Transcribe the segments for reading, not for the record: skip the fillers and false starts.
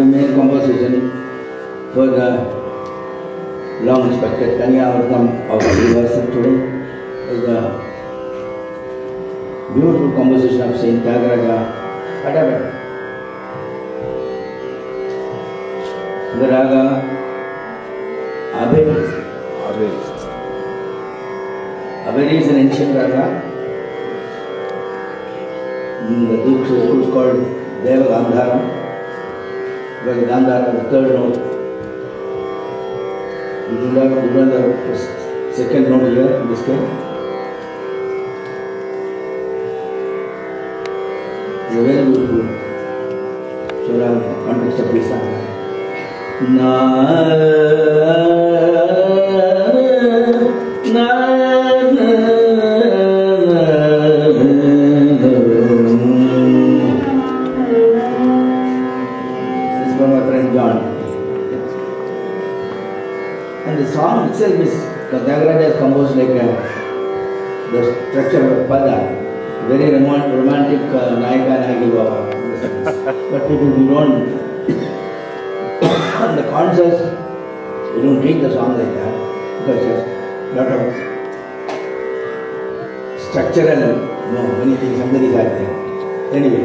The main composition for the long expected Tanya Avritham of Abhivarsathuru is the beautiful composition of Saint Tyagaraja, Adavari. The Raga Abheri. Abheri is an ancient raga. The Duke's is called Deva Gandhara. Raga Gandhara, the third note. You do not have the second note here in this case. It's a very beautiful. So, the context of this song. Song itself is, Tyagaraja is composed like the structure of Padam, very romantic Nayika Nayaka Bhava. But people who don't, the concerts, you don't treat the song like that because there's a lot of structural, many things, somebody got there. Anyway.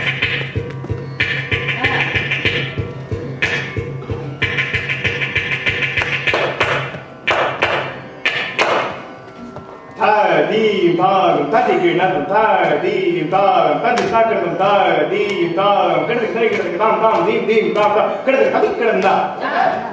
30 pound, 30 pound, 30 pound, 30 pound, 30 pound, 30 pound,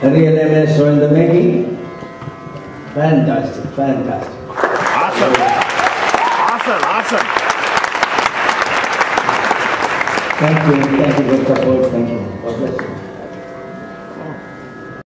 The real MS were in the making. Fantastic, fantastic. Awesome, awesome, awesome. Thank you for your support. Thank you. God bless you.